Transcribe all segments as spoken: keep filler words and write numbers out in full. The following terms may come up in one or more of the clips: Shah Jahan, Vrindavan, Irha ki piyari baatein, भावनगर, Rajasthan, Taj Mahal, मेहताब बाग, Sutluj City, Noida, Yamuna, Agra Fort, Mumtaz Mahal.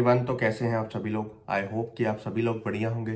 Everyone, तो कैसे हैं आप सभी लोग। आई होप कि आप सभी लोग बढ़िया होंगे।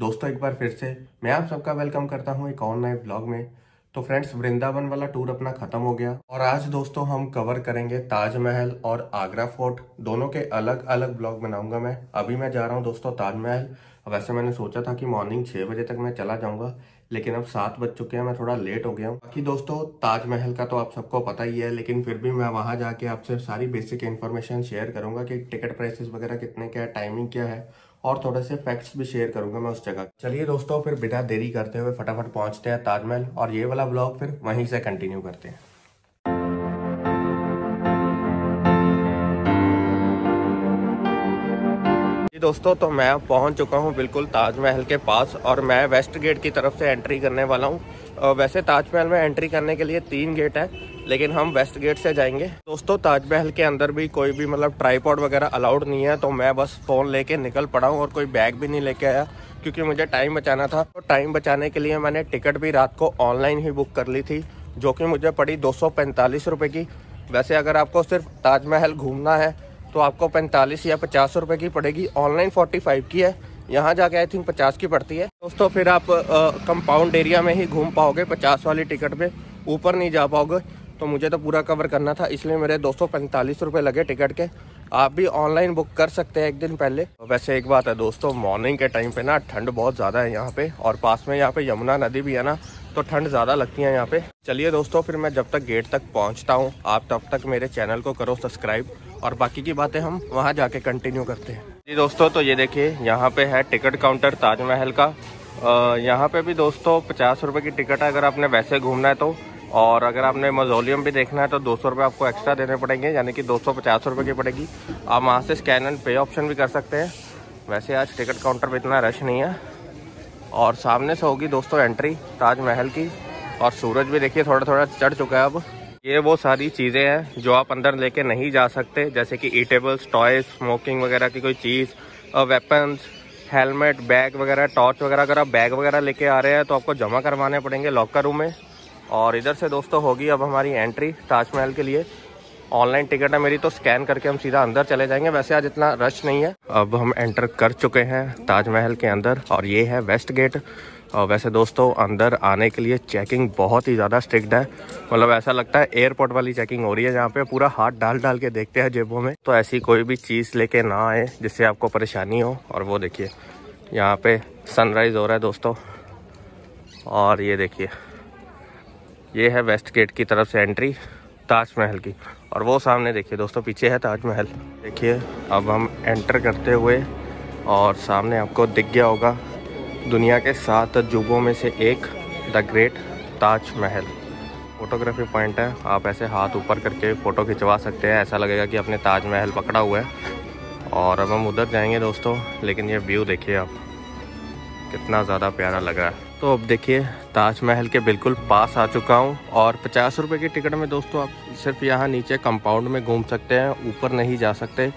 दोस्तों, एक बार फिर से मैं आप सबका वेलकम करता हूं एक और नए ब्लॉग में। तो फ्रेंड्स, वृंदावन वाला टूर अपना खत्म हो गया और आज दोस्तों हम कवर करेंगे ताजमहल और आगरा फोर्ट, दोनों के अलग अलग ब्लॉग बनाऊंगा मैं। अभी मैं जा रहा हूँ दोस्तों ताजमहल। वैसे मैंने सोचा था कि मॉर्निंग छः बजे तक मैं चला जाऊँगा, लेकिन अब सात बज चुके हैं, मैं थोड़ा लेट हो गया हूँ। बाकी दोस्तों ताजमहल का तो आप सबको पता ही है, लेकिन फिर भी मैं वहाँ जाके आपसे सारी बेसिक इन्फॉर्मेशन शेयर करूँगा कि टिकट प्राइसेस वगैरह कितने, क्या टाइमिंग क्या है, और थोड़े से फैक्ट्स भी शेयर करूँगा मैं उस जगह। चलिए दोस्तों, फिर बिना देरी करते हुए फटाफट पहुँचते हैं ताजमहल और ये वाला ब्लॉग फिर वहीं से कंटिन्यू करते हैं। दोस्तों, तो मैं पहुंच चुका हूं बिल्कुल ताजमहल के पास और मैं वेस्ट गेट की तरफ से एंट्री करने वाला हूं। वैसे ताजमहल में एंट्री करने के लिए तीन गेट है, लेकिन हम वेस्ट गेट से जाएंगे। दोस्तों ताजमहल के अंदर भी कोई भी मतलब ट्राईपॉड वगैरह अलाउड नहीं है, तो मैं बस फ़ोन लेके निकल पड़ा हूँ और कोई बैग भी नहीं लेके आया क्योंकि मुझे टाइम बचाना था। तो टाइम बचाने के लिए मैंने टिकट भी रात को ऑनलाइन ही बुक कर ली थी, जो कि मुझे पड़ी दो सौ पैंतालीस रुपये की। वैसे अगर आपको सिर्फ ताजमहल घूमना है तो आपको पैंतालीस या पचास रुपए की पड़ेगी। ऑनलाइन पैंतालीस की है, यहाँ जाके आई थिंक पचास की पड़ती है दोस्तों। फिर आप कंपाउंड एरिया में ही घूम पाओगे, पचास वाली टिकट पे ऊपर नहीं जा पाओगे। तो मुझे तो पूरा कवर करना था, इसलिए मेरे दो सौ पैंतालीस रुपये लगे टिकट के। आप भी ऑनलाइन बुक कर सकते हैं एक दिन पहले। वैसे एक बात है दोस्तों, मॉर्निंग के टाइम पे ना ठंड बहुत ज़्यादा है यहाँ पे, और पास में यहाँ पे यमुना नदी भी है ना, तो ठंड ज़्यादा लगती है यहाँ पे। चलिए दोस्तों, फिर मैं जब तक गेट तक पहुँचता हूँ, आप तब तक मेरे चैनल को करो सब्सक्राइब और बाकी की बातें हम वहाँ जाके कंटिन्यू करते हैं। जी दोस्तों, तो ये देखिए यहाँ पे है टिकट काउंटर ताजमहल का। यहाँ पे भी दोस्तों पचास रुपये की टिकट है अगर आपने वैसे घूमना है तो, और अगर आपने मौसोलियम भी देखना है तो दो सौ रुपये आपको एक्स्ट्रा देने पड़ेंगे, यानी कि दो सौ पचास रुपये की पड़ेगी। आप वहाँ से स्कैन एंड पे ऑप्शन भी कर सकते हैं। वैसे आज टिकट काउंटर पे इतना रश नहीं है। और सामने से होगी दोस्तों एंट्री ताजमहल की, और सूरज भी देखिए थोड़ा थोड़ा चढ़ चुका है। अब ये वो सारी चीज़ें हैं जो आप अंदर लेके नहीं जा सकते, जैसे कि ईटेबल्स, टॉयज, स्मोकिंग वगैरह की कोई चीज़, वेपन्स, हेलमेट, बैग वगैरह, टॉर्च वगैरह। अगर आप बैग वगैरह लेके आ रहे हैं तो आपको जमा करवाने पड़ेंगे लॉकर रूम में। और इधर से दोस्तों होगी अब हमारी एंट्री ताजमहल के लिए। ऑनलाइन टिकट है मेरी, तो स्कैन करके हम सीधा अंदर चले जाएंगे। वैसे आज इतना रश नहीं है। अब हम एंटर कर चुके हैं ताजमहल के अंदर और ये है वेस्ट गेट। और वैसे दोस्तों अंदर आने के लिए चेकिंग बहुत ही ज़्यादा स्ट्रिक्ट है, मतलब ऐसा लगता है एयरपोर्ट वाली चेकिंग हो रही है, जहाँ पे पूरा हाथ डाल डाल के देखते हैं जेबों में, तो ऐसी कोई भी चीज़ लेके ना आए जिससे आपको परेशानी हो। और वो देखिए यहाँ पे सनराइज़ हो रहा है दोस्तों। और ये देखिए, ये है वेस्ट गेट की तरफ से एंट्री ताजमहल की, और वो सामने देखिए दोस्तों पीछे है ताजमहल। देखिए अब हम एंटर करते हुए और सामने आपको दिख गया होगा दुनिया के सात अजूबों में से एक, the great Taj Mahal. Photography point है, आप ऐसे हाथ ऊपर करके फ़ोटो खिंचवा सकते हैं, ऐसा लगेगा कि आपने ताजमहल पकड़ा हुआ है। और अब हम उधर जाएंगे दोस्तों, लेकिन ये व्यू देखिए आप कितना ज़्यादा प्यारा लग रहा है। तो अब देखिए ताजमहल के बिल्कुल पास आ चुका हूँ, और पचास रुपये की टिकट में दोस्तों आप सिर्फ यहाँ नीचे कंपाउंड में घूम सकते हैं, ऊपर नहीं जा सकते।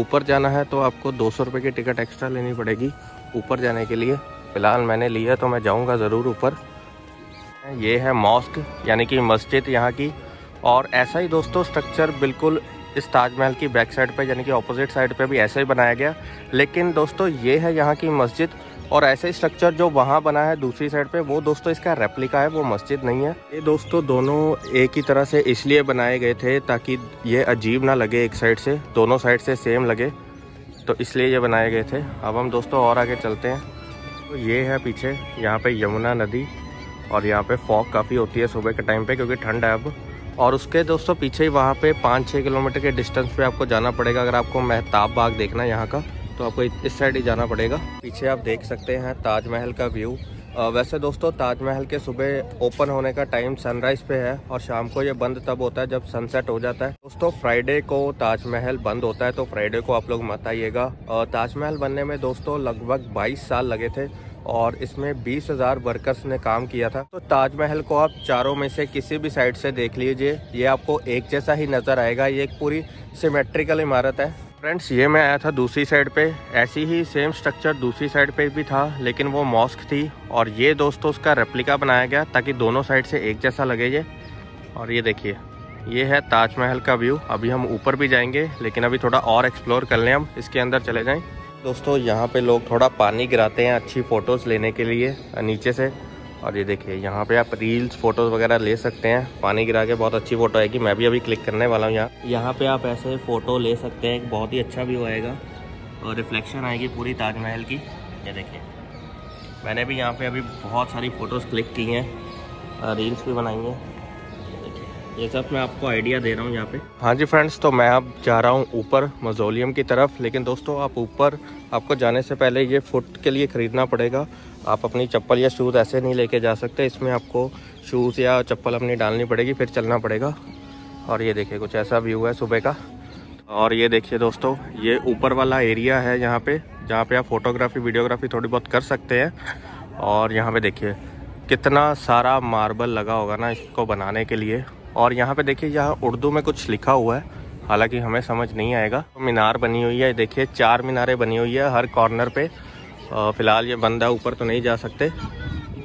ऊपर जाना है तो आपको दो सौ रुपये की टिकट एक्स्ट्रा लेनी पड़ेगी ऊपर जाने के लिए। फ़िलहाल मैंने लिया तो मैं जाऊँगा ज़रूर ऊपर। ये है मॉस्क, यानी कि मस्जिद यहाँ की, और ऐसा ही दोस्तों स्ट्रक्चर बिल्कुल इस ताजमहल की बैक साइड पर, यानी कि ऑपोजिट साइड पर भी ऐसा ही बनाया गया। लेकिन दोस्तों ये है यहाँ की मस्जिद, और ऐसे स्ट्रक्चर जो वहाँ बना है दूसरी साइड पे, वो दोस्तों इसका रेप्लिका है, वो मस्जिद नहीं है। ये दोस्तों दोनों एक ही तरह से इसलिए बनाए गए थे ताकि ये अजीब ना लगे, एक साइड से दोनों साइड से सेम लगे, तो इसलिए ये बनाए गए थे। अब हम दोस्तों और आगे चलते हैं। तो ये है पीछे, यहाँ पे यमुना नदी, और यहाँ पे फॉग काफ़ी होती है सुबह के टाइम पर क्योंकि ठंड है अब। और उसके दोस्तों पीछे ही वहाँ पर पाँच छः किलोमीटर के डिस्टेंस पर आपको जाना पड़ेगा, अगर आपको मेहताब बाग देखना है यहाँ का, तो आपको इस साइड ही जाना पड़ेगा। पीछे आप देख सकते हैं ताजमहल का व्यू। वैसे दोस्तों ताजमहल के सुबह ओपन होने का टाइम सनराइज़ पे है, और शाम को ये बंद तब होता है जब सनसेट हो जाता है। दोस्तों फ्राइडे को ताजमहल बंद होता है, तो फ्राइडे को आप लोग मत आइएगा। ताजमहल बनने में दोस्तों लगभग बाईस साल लगे थे, और इसमें बीस हज़ार वर्कर्स ने काम किया था। तो ताजमहल को आप चारों में से किसी भी साइड से देख लीजिए, ये आपको एक जैसा ही नज़र आएगा। ये एक पूरी सिमेट्रिकल इमारत है। फ्रेंड्स, ये मैं आया था दूसरी साइड पे, ऐसी ही सेम स्ट्रक्चर दूसरी साइड पे भी था, लेकिन वो मॉस्क थी, और ये दोस्तों उसका रेप्लिका बनाया गया ताकि दोनों साइड से एक जैसा लगे ये। और ये देखिए ये है ताजमहल का व्यू। अभी हम ऊपर भी जाएंगे लेकिन अभी थोड़ा और एक्सप्लोर कर लें, हम इसके अंदर चले जाएं। दोस्तों यहाँ पे लोग थोड़ा पानी गिराते हैं अच्छी फ़ोटोज़ लेने के लिए नीचे से, और ये देखिए यहाँ पे आप रील्स फ़ोटोज़ वगैरह ले सकते हैं। पानी गिरा के बहुत अच्छी फ़ोटो आएगी, मैं भी अभी क्लिक करने वाला हूँ। यहाँ यहाँ पे आप ऐसे फ़ोटो ले सकते हैं, बहुत ही अच्छा व्यू आएगा और रिफ्लेक्शन आएगी पूरी ताजमहल की। ये देखिए मैंने भी यहाँ पे अभी बहुत सारी फ़ोटोज़ क्लिक की हैं, रील्स भी बनाई हैं। ये सब मैं आपको आइडिया दे रहा हूँ यहाँ पे। हाँ जी फ्रेंड्स, तो मैं अब जा रहा हूँ ऊपर मौसोलियम की तरफ। लेकिन दोस्तों आप ऊपर आपको जाने से पहले ये फुट के लिए ख़रीदना पड़ेगा। आप अपनी चप्पल या शूज़ ऐसे नहीं लेके जा सकते, इसमें आपको शूज़ या चप्पल अपनी डालनी पड़ेगी, फिर चलना पड़ेगा। और ये देखिए कुछ ऐसा व्यू है सुबह का। और ये देखिए दोस्तों, ये ऊपर वाला एरिया है यहाँ पर, जहाँ पर आप फ़ोटोग्राफी वीडियोग्राफी थोड़ी बहुत कर सकते हैं। और यहाँ पर देखिए कितना सारा मार्बल लगा होगा ना इसको बनाने के लिए। और यहाँ पे देखिए यहाँ उर्दू में कुछ लिखा हुआ है, हालांकि हमें समझ नहीं आएगा। मीनार बनी हुई है, देखिए चार मीनारें बनी हुई है हर कॉर्नर पे। फ़िलहाल ये बंद है, ऊपर तो नहीं जा सकते।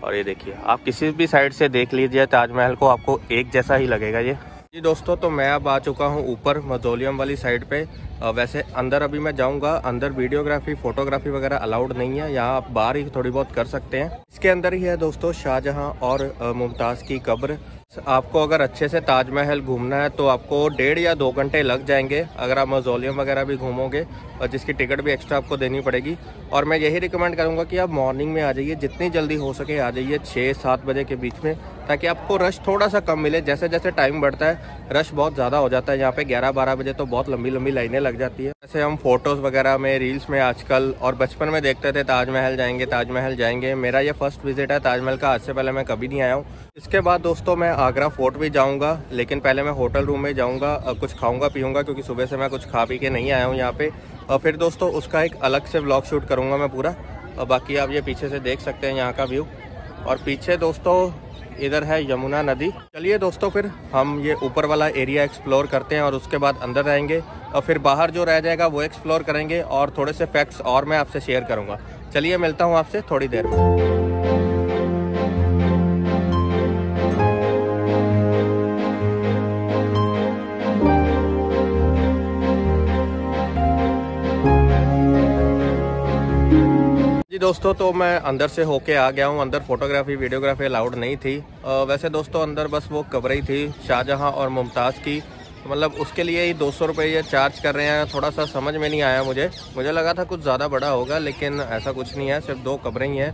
और ये देखिए आप किसी भी साइड से देख लीजिए ताजमहल को, आपको एक जैसा ही लगेगा ये। जी दोस्तों, तो मैं अब आ चुका हूँ ऊपर मौसोलियम वाली साइड पे। वैसे अंदर अभी मैं जाऊँगा, अंदर वीडियोग्राफी फ़ोटोग्राफी वगैरह अलाउड नहीं है, यहाँ आप बाहर ही थोड़ी बहुत कर सकते हैं। इसके अंदर ही है दोस्तों शाहजहाँ और मुमताज़ की कब्र। आपको अगर अच्छे से ताजमहल घूमना है तो आपको डेढ़ या दो घंटे लग जाएंगे अगर आप मौसोलियम वगैरह भी घूमोगे, और जिसकी टिकट भी एक्स्ट्रा आपको देनी पड़ेगी। और मैं यही रिकमेंड करूंगा कि आप मॉर्निंग में आ जाइए, जितनी जल्दी हो सके आ जाइए छः सात बजे के बीच में, ताकि आपको रश थोड़ा सा कम मिले। जैसे जैसे टाइम बढ़ता है रश बहुत ज़्यादा हो जाता है, यहाँ पर ग्यारह बारह बजे तो बहुत लंबी लंबी लाइनें लग जाती है। जैसे हम फोटोज़ वगैरह में रील्स में आजकल और बचपन में देखते थे ताजमहल जाएंगे ताजमहल जाएंगे। मेरा ये फर्स्ट विजिट है ताजमहल का, आज से पहले मैं कभी नहीं आया हूँ। इसके बाद दोस्तों मैं आगरा फोर्ट भी जाऊंगा, लेकिन पहले मैं होटल रूम में जाऊंगा, कुछ खाऊंगा पीऊंगा, क्योंकि सुबह से मैं कुछ खा पी के नहीं आया हूं यहां पे। और फिर दोस्तों उसका एक अलग से व्लॉग शूट करूंगा मैं पूरा। और बाकी आप ये पीछे से देख सकते हैं यहां का व्यू। और पीछे दोस्तों इधर है यमुना नदी। चलिए दोस्तों फिर हम ये ऊपर वाला एरिया एक्सप्लोर करते हैं और उसके बाद अंदर रहेंगे, और फिर बाहर जो रह जाएगा वो एक्सप्लोर करेंगे, और थोड़े से फैक्ट्स और मैं आपसे शेयर करूँगा। चलिए मिलता हूँ आपसे थोड़ी देर में। दोस्तों तो मैं अंदर से होके आ गया हूँ। अंदर फोटोग्राफी वीडियोग्राफी अलाउड नहीं थी। आ, वैसे दोस्तों अंदर बस वो कब्र ही थी शाहजहाँ और मुमताज़ की, मतलब उसके लिए ही दो सौ रुपये ये चार्ज कर रहे हैं। थोड़ा सा समझ में नहीं आया मुझे, मुझे लगा था कुछ ज़्यादा बड़ा होगा, लेकिन ऐसा कुछ नहीं है, सिर्फ दो कब्रें ही हैं।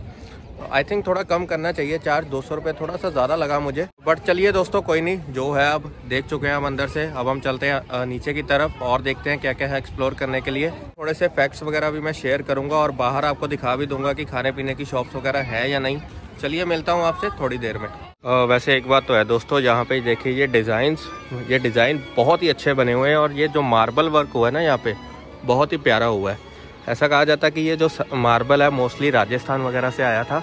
आई थिंक थोड़ा कम करना चाहिए चार्ज, दो सौ रुपये थोड़ा सा ज़्यादा लगा मुझे। बट चलिए दोस्तों कोई नहीं, जो है अब देख चुके हैं हम अंदर से। अब हम चलते हैं नीचे की तरफ और देखते हैं क्या क्या है एक्सप्लोर करने के लिए। थोड़े से फैक्ट्स वगैरह भी मैं शेयर करूंगा और बाहर आपको दिखा भी दूंगा कि खाने पीने की शॉप्स वगैरह है या नहीं। चलिए मिलता हूं आपसे थोड़ी देर में। आ, वैसे एक बात तो है दोस्तों, यहाँ पर देखिए ये डिज़ाइंस, ये डिज़ाइन बहुत ही अच्छे बने हुए हैं। और ये जो मार्बल वर्क हुआ है ना यहाँ पर, बहुत ही प्यारा हुआ है। ऐसा कहा जाता है कि ये जो मार्बल है मोस्टली राजस्थान वगैरह से आया था।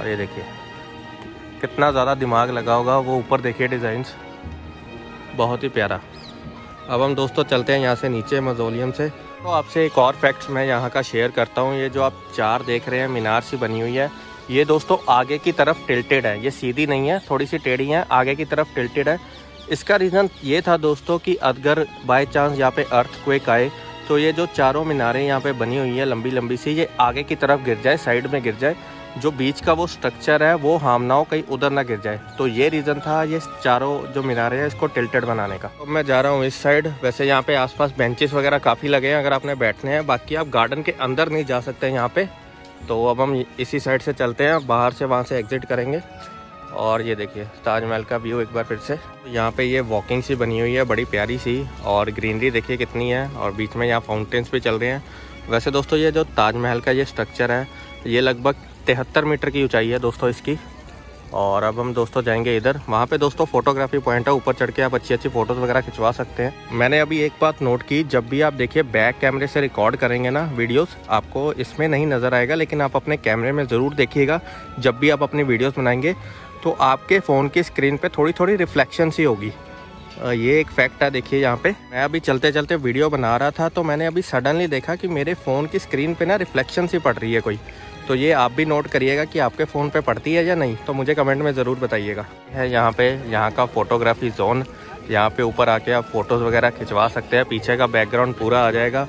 और ये देखिए कितना ज़्यादा दिमाग लगा होगा वो, ऊपर देखिए डिज़ाइंस, बहुत ही प्यारा। अब हम दोस्तों चलते हैं यहाँ से नीचे मौसोलियम से। तो आपसे एक और फैक्ट्स मैं यहाँ का शेयर करता हूँ। ये जो आप चार देख रहे हैं मीनार सी बनी हुई है, ये दोस्तों आगे की तरफ टिल्टेड है, ये सीधी नहीं है, थोड़ी सी टेढ़ी है, आगे की तरफ टिल्टेड है। इसका रीज़न ये था दोस्तों कि अगर बाई चांस यहाँ पर अर्थक्वेक आए तो ये जो चारों मीनारें यहाँ पे बनी हुई है लंबी लंबी सी, ये आगे की तरफ गिर जाए, साइड में गिर जाए, जो बीच का वो स्ट्रक्चर है वो हाम ना हो, कहीं उधर ना गिर जाए। तो ये रीज़न था ये चारों जो मीनारें हैं इसको टिल्टेड बनाने का। अब मैं जा रहा हूँ इस साइड। वैसे यहाँ पे आसपास बेंचेस वगैरह काफ़ी लगे हैं अगर आपने बैठने हैं, बाकी आप गार्डन के अंदर नहीं जा सकते यहाँ पर। तो अब हम इसी साइड से चलते हैं, बाहर से वहाँ से एग्ज़िट करेंगे। और ये देखिए ताजमहल का व्यू एक बार फिर से। यहाँ पे ये वॉकिंग सी बनी हुई है बड़ी प्यारी सी, और ग्रीनरी देखिए कितनी है, और बीच में यहाँ फाउंटेन्स भी चल रहे हैं। वैसे दोस्तों ये जो ताजमहल का ये स्ट्रक्चर है ये लगभग तिहत्तर मीटर की ऊंचाई है दोस्तों इसकी। और अब हम दोस्तों जाएंगे इधर, वहाँ पे दोस्तों फ़ोटोग्राफी पॉइंट है, ऊपर चढ़ के आप अच्छी अच्छी फ़ोटोज़ वगैरह खिंचवा सकते हैं। मैंने अभी एक बात नोट की, जब भी आप देखिए बैक कैमरे से रिकॉर्ड करेंगे ना वीडियोस, आपको इसमें नहीं नज़र आएगा, लेकिन आप अपने कैमरे में ज़रूर देखिएगा। जब भी आप अपनी वीडियोज़ बनाएंगे तो आपके फ़ोन की स्क्रीन पर थोड़ी थोड़ी रिफ्लेक्शन सी होगी, ये एक फैक्ट है। देखिए यहाँ पे मैं अभी चलते चलते वीडियो बना रहा था तो मैंने अभी सडनली देखा कि मेरे फ़ोन की स्क्रीन पे ना रिफ्लेक्शन सी पड़ रही है कोई, तो ये आप भी नोट करिएगा कि आपके फ़ोन पे पड़ती है या नहीं, तो मुझे कमेंट में ज़रूर बताइएगा। है यहाँ पे यहाँ का फ़ोटोग्राफी जोन, यहाँ पे ऊपर आके आप फ़ोटोज़ वगैरह खिंचवा सकते हैं। पीछे का बैकग्राउंड पूरा आ जाएगा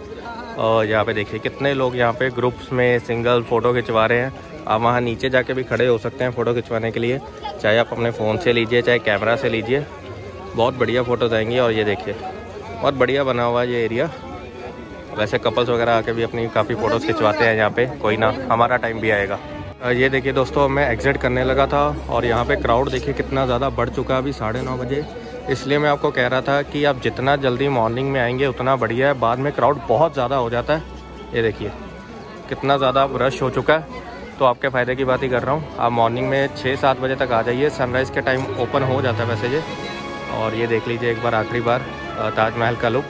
और यहाँ पे देखिए कितने लोग यहाँ पे ग्रुप्स में सिंगल फ़ोटो खिंचवा रहे हैं। आप वहाँ नीचे जाके भी खड़े हो सकते हैं फ़ोटो खिंचवाने के लिए, चाहे आप अपने फ़ोन से लीजिए चाहे कैमरा से लीजिए, बहुत बढ़िया फ़ोटोज आएंगी। और ये देखिए बहुत बढ़िया बना हुआ है ये एरिया, वैसे कपल्स वगैरह आके भी अपनी काफ़ी फ़ोटोज़ खिंचवाते हैं यहाँ पे, कोई ना हमारा टाइम भी आएगा। ये देखिए दोस्तों मैं एग्ज़िट करने लगा था और यहाँ पे क्राउड देखिए कितना ज़्यादा बढ़ चुका है अभी साढ़े नौ बजे, इसलिए मैं आपको कह रहा था कि आप जितना जल्दी मॉर्निंग में आएंगे उतना बढ़िया है, बाद में क्राउड बहुत ज़्यादा हो जाता है। ये देखिए कितना ज़्यादा रश हो चुका है, तो आपके फ़ायदे की बात ही कर रहा हूँ, आप मॉर्निंग में छः सात बजे तक आ जाइए, सनराइज़ के टाइम ओपन हो जाता है वैसे ये। और ये देख लीजिए एक बार आखिरी बार ताजमहल का लुक।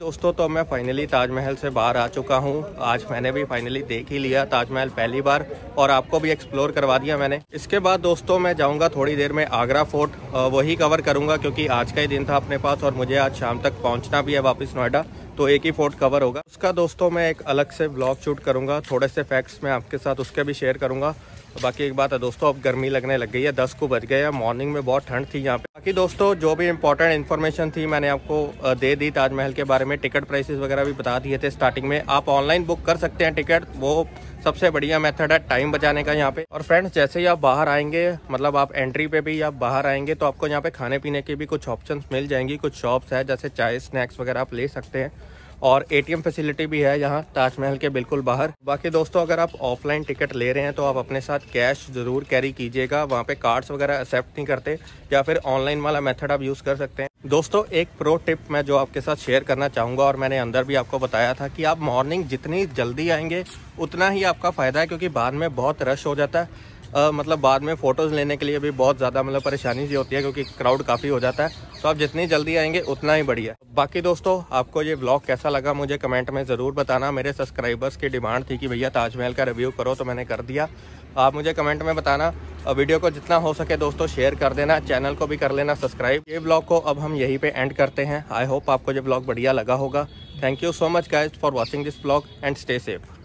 दोस्तों तो मैं फ़ाइनली ताजमहल से बाहर आ चुका हूँ, आज मैंने भी फाइनली देख ही लिया ताजमहल पहली बार और आपको भी एक्सप्लोर करवा दिया मैंने। इसके बाद दोस्तों मैं जाऊँगा थोड़ी देर में आगरा फोर्ट, वही कवर करूँगा क्योंकि आज का ही दिन था अपने पास और मुझे आज शाम तक पहुँचना भी है वापस नोएडा, तो एक ही फोर्ट कवर होगा। उसका दोस्तों मैं एक अलग से ब्लॉग शूट करूँगा, थोड़े से फैक्ट्स मैं आपके साथ उसके भी शेयर करूँगा। बाकी एक बात है दोस्तों, अब गर्मी लगने लग गई है, दस को बज गए हैं, मॉर्निंग में बहुत ठंड थी यहाँ पे। बाकी दोस्तों जो भी इंपॉर्टेंट इन्फॉर्मेशन थी मैंने आपको दे दी ताजमहल के बारे में, टिकट प्राइसेस वगैरह भी बता दिए थे स्टार्टिंग में। आप ऑनलाइन बुक कर सकते हैं टिकट, वो सबसे बढ़िया मेथड है टाइम बचाने का यहाँ पे। और फ्रेंड्स जैसे ही आप बाहर आएंगे, मतलब आप एंट्री पे भी आप बाहर आएंगे तो आपको यहाँ पे खाने पीने की भी कुछ ऑप्शंस मिल जाएंगी, कुछ शॉप्स है जैसे चाय स्नैक्स वगैरह आप ले सकते हैं और एटीएम फैसिलिटी भी है यहाँ ताजमहल के बिल्कुल बाहर। बाकी दोस्तों अगर आप ऑफलाइन टिकट ले रहे हैं तो आप अपने साथ कैश ज़रूर कैरी कीजिएगा, वहाँ पे कार्ड्स वगैरह एक्सेप्ट नहीं करते, या फिर ऑनलाइन वाला मेथड आप यूज़ कर सकते हैं। दोस्तों एक प्रो टिप मैं जो आपके साथ शेयर करना चाहूँगा और मैंने अंदर भी आपको बताया था कि आप मॉर्निंग जितनी जल्दी आएंगे उतना ही आपका फ़ायदा है, क्योंकि बाद में बहुत रश हो जाता है। Uh, मतलब बाद में फ़ोटोज़ लेने के लिए भी बहुत ज़्यादा मतलब परेशानी सी होती है क्योंकि क्राउड काफ़ी हो जाता है, तो आप जितनी जल्दी आएंगे उतना ही बढ़िया। बाकी दोस्तों आपको ये व्लॉग कैसा लगा मुझे कमेंट में ज़रूर बताना। मेरे सब्सक्राइबर्स की डिमांड थी कि भैया ताजमहल का रिव्यू करो, तो मैंने कर दिया। आप मुझे कमेंट में बताना, वीडियो को जितना हो सके दोस्तों शेयर कर देना, चैनल को भी कर लेना सब्सक्राइब। ये व्लॉग को अब हम यहीं पर एंड करते हैं। आई होप आपको ये व्लॉग बढ़िया लगा होगा। Thank you so much guys for watching this vlog and stay safe.